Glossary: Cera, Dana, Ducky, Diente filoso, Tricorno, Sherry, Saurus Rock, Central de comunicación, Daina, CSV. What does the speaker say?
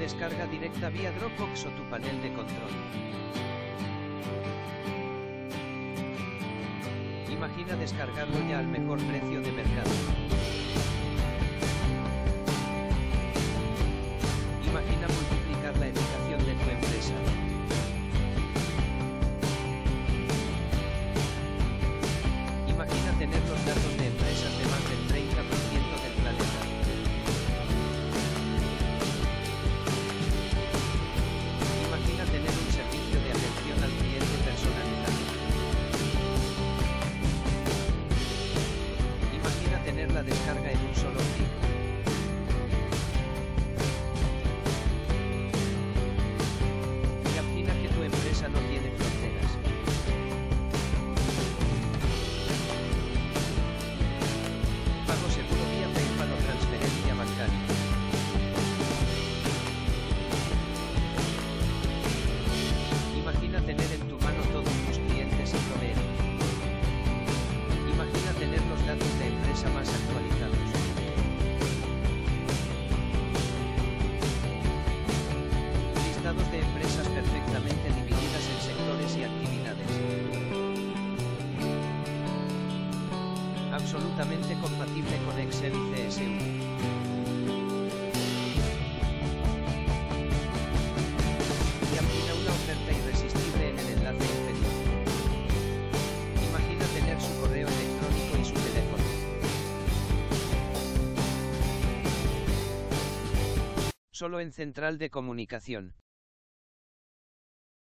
descarga directa vía Dropbox o tu panel de control. Imagina descargarlo ya al mejor precio de mercado. Imagina multiplicar la educación de tu empresa. Imagina tener los datos de empresas de más del 30% del planeta. Imagina tener un servicio de atención al cliente personalizado. Imagina tener la descarga en un solo clic. Imagina que tu empresa no tiene fronteras. Pago seguro vía PayPal o transferencia bancaria. Imagina tener en tu mano todos tus clientes y proveedores. Imagina tener los datos de empresa más actualizados. Listados de empresas perfectamente divididas en sectores y actividades. Absolutamente compatible con Excel y CSV. Irresistible en el enlace inferior. Imagina tener su correo electrónico y su teléfono. Solo en Central de Comunicación.